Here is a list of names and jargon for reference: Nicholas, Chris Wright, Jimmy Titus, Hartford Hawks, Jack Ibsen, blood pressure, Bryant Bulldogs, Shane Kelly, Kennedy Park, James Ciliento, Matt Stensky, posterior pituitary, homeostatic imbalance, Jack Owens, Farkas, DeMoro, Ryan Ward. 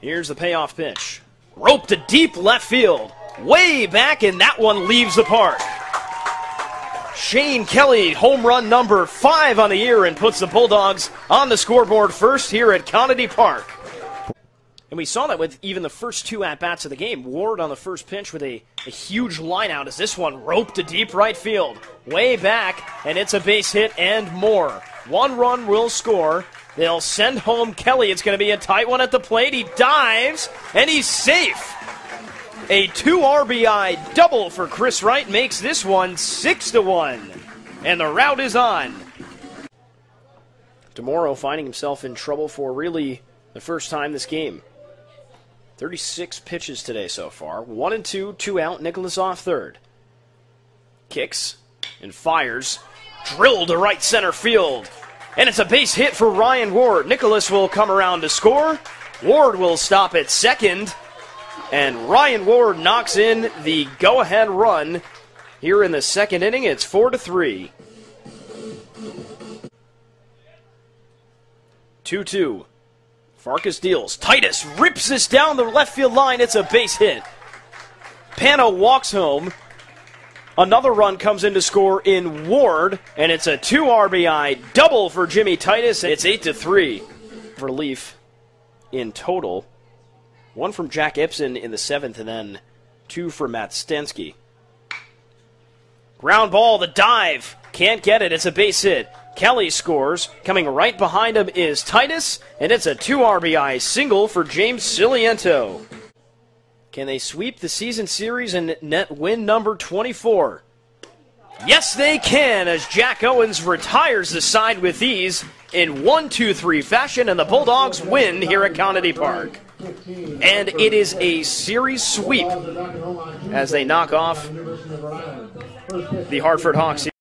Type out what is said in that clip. Here's the payoff pitch. Rope to deep left field. Way back, and that one leaves the park. Shane Kelly, home run number 5 on the year, and puts the Bulldogs on the scoreboard first here at Kennedy Park. And we saw that with even the first 2 at-bats of the game. Ward on the first pitch with a huge line-out as this one roped to deep right field. Way back, and it's a base hit and more. One run will score. They'll send home Kelly. It's going to be a tight one at the plate. He dives, and he's safe. A 2 RBI double for Chris Wright makes this one 6-1. And the route is on. DeMoro finding himself in trouble for really the first time this game. 36 pitches today so far. 1-2, 2 out. Nicholas off third. Kicks and fires. Drilled to right center field. And it's a base hit for Ryan Ward. Nicholas will come around to score. Ward will stop at second. And Ryan Ward knocks in the go-ahead run here in the second inning. It's 4-3. 2-2. Farkas deals. Titus rips this down the left field line. It's a base hit. Pano walks home. Another run comes in to score in Ward, and it's a 2 RBI double for Jimmy Titus. It's 8-3. Relief in total. 1 from Jack Ibsen in the 7th, and then 2 for Matt Stensky. Ground ball, the dive. Can't get it. It's a base hit. Kelly scores. Coming right behind him is Titus, and it's a 2 RBI single for James Ciliento. Can they sweep the season series and net win number 24? Yes, they can, as Jack Owens retires the side with these in 1-2-3 fashion, and the Bulldogs win here at Kennedy Park. And it is a series sweep as they knock off the Hartford Hawks.